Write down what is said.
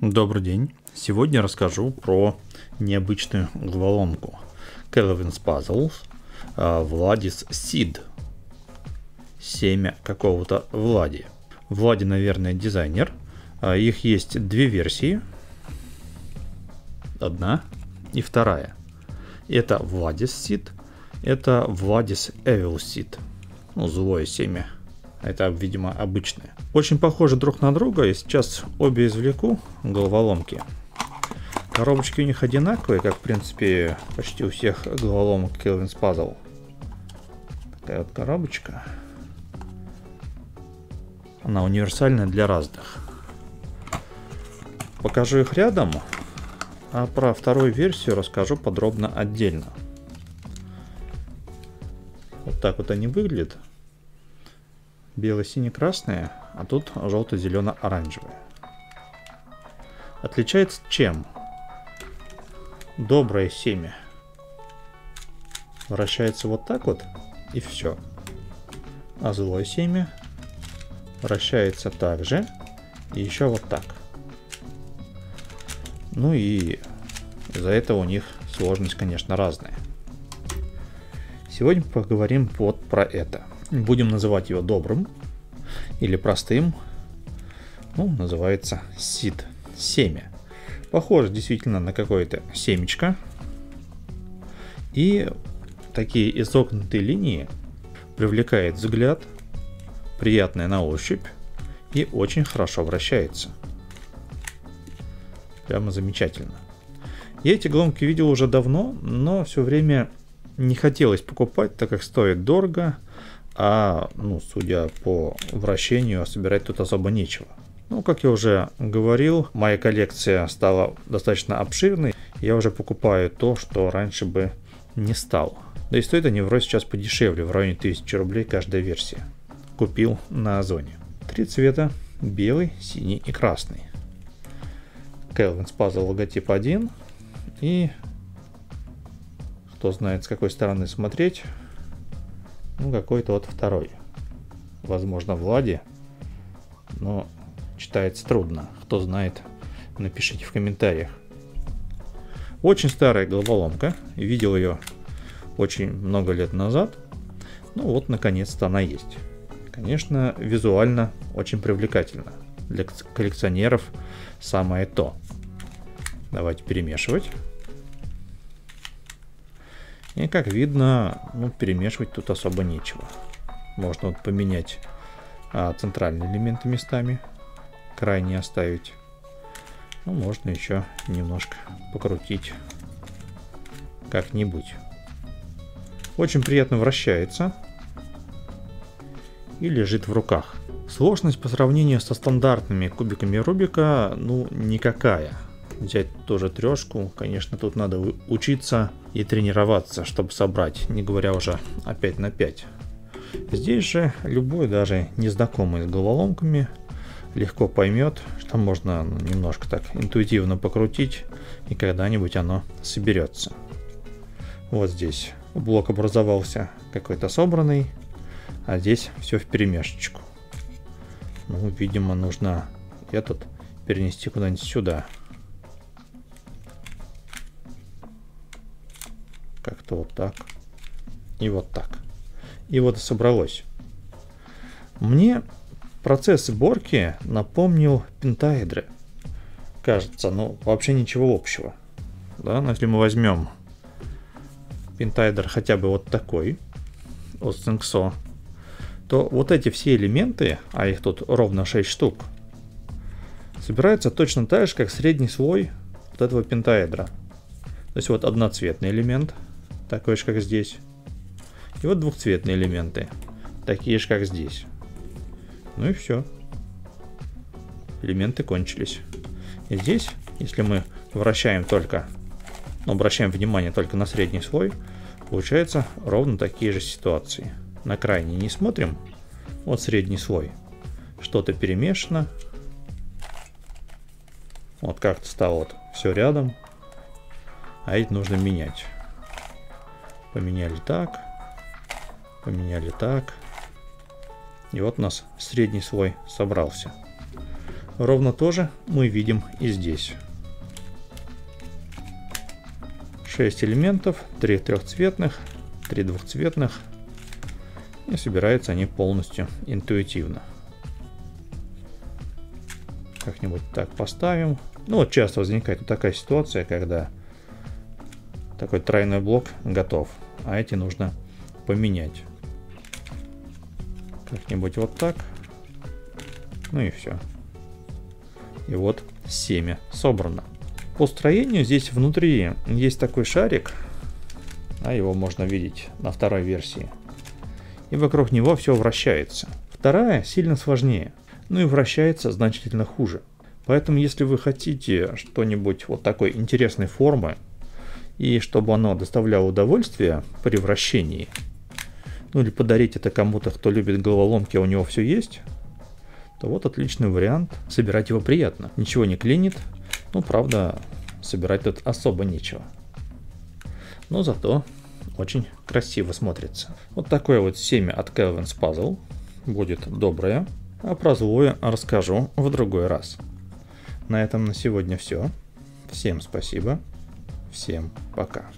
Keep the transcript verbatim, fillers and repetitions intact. Добрый день! Сегодня расскажу про необычную головоломку Calvin's Puzzle Владис Сид. Семя какого-то Влади. Влади, наверное, дизайнер. Их есть две версии. Одна и вторая. Это Владис Сид, это Владис Evil Сид. Ну, злое семя. Это, видимо, обычные. Очень похожи друг на друга, и сейчас обе извлеку головоломки. Коробочки у них одинаковые, как, в принципе, почти у всех головоломок Calvin's Puzzle. Такая вот коробочка. Она универсальная для разных. Покажу их рядом, а про вторую версию расскажу подробно отдельно. Вот так вот они выглядят. Бело-сине-красные, а тут желто-зелено-оранжевые. Отличается чем? Доброе семя вращается вот так вот, и все. А злое семя вращается также, и еще вот так. Ну и из-за этого у них сложность, конечно, разная. Сегодня поговорим вот про это. Будем называть его добрым или простым. Ну, называется сид. Семя. Похоже действительно на какое-то семечко. И такие изогнутые линии привлекают взгляд, приятная на ощупь и очень хорошо вращается. Прямо замечательно. Я эти головоломки видел уже давно, но все время не хотелось покупать, так как стоит дорого. А, ну, судя по вращению, собирать тут особо нечего. Ну, как я уже говорил, моя коллекция стала достаточно обширной. Я уже покупаю то, что раньше бы не стал. Да и стоит они вроде сейчас подешевле, в районе тысячи рублей каждая версия. Купил на Озоне. Три цвета: белый, синий и красный. Calvin's Puzzle логотип один. И кто знает, с какой стороны смотреть. Ну, какой-то вот второй. Возможно, Влади. Но читается трудно. Кто знает, напишите в комментариях. Очень старая головоломка. Видел ее очень много лет назад. Ну вот, наконец-то она есть. Конечно, визуально очень привлекательно. Для коллекционеров самое то. Давайте перемешивать. И, как видно, ну, перемешивать тут особо нечего. Можно вот поменять а, центральные элементы местами, крайние оставить. Ну, можно еще немножко покрутить как-нибудь. Очень приятно вращается и лежит в руках. Сложность по сравнению со стандартными кубиками Рубика, ну, никакая. Взять тоже трешку, конечно, тут надо учиться и тренироваться, чтобы собрать, не говоря уже о пять на пять. Здесь же любой, даже незнакомый с головоломками, легко поймет, что можно немножко так интуитивно покрутить, и когда-нибудь оно соберется. Вот здесь блок образовался какой-то собранный, а здесь все в перемешечку. Ну, видимо, нужно этот перенести куда-нибудь сюда. Как-то вот так и вот так. И вот и собралось. Мне процесс сборки напомнил пентаэдры. Кажется, ну вообще ничего общего. Да? Но если мы возьмем пентаэдр хотя бы вот такой, от Синксо, то вот эти все элементы, а их тут ровно шесть штук, собираются точно так же, как средний слой вот этого пентаэдра. То есть вот одноцветный элемент, такой же, как здесь. И вот двухцветные элементы, такие же, как здесь. Ну и все. Элементы кончились. И здесь, если мы вращаем только, ну, обращаем внимание только на средний слой, получается ровно такие же ситуации. На крайний не смотрим. Вот средний слой. Что-то перемешано. Вот как-то стало вот все рядом. А это нужно менять. Поменяли так, поменяли так. И вот у нас средний слой собрался. Ровно то же мы видим и здесь. шесть элементов, три трехцветных, три двухцветных. И собираются они полностью интуитивно. Как-нибудь так поставим. Ну вот часто возникает вот такая ситуация, когда такой тройной блок готов, а эти нужно поменять. Как-нибудь вот так. Ну и все. И вот семя собрано. По строению здесь внутри есть такой шарик, а его можно видеть на второй версии. И вокруг него все вращается. Вторая сильно сложнее, ну и вращается значительно хуже. Поэтому если вы хотите что-нибудь вот такой интересной формы, и чтобы оно доставляло удовольствие при вращении, ну или подарить это кому-то, кто любит головоломки, а у него все есть, то вот отличный вариант. Собирать его приятно. Ничего не клинит. Ну, правда, собирать тут особо нечего. Но зато очень красиво смотрится. Вот такое вот семя от Calvin's Puzzle. Будет доброе. А про злое расскажу в другой раз. На этом на сегодня все. Всем спасибо. Всем пока.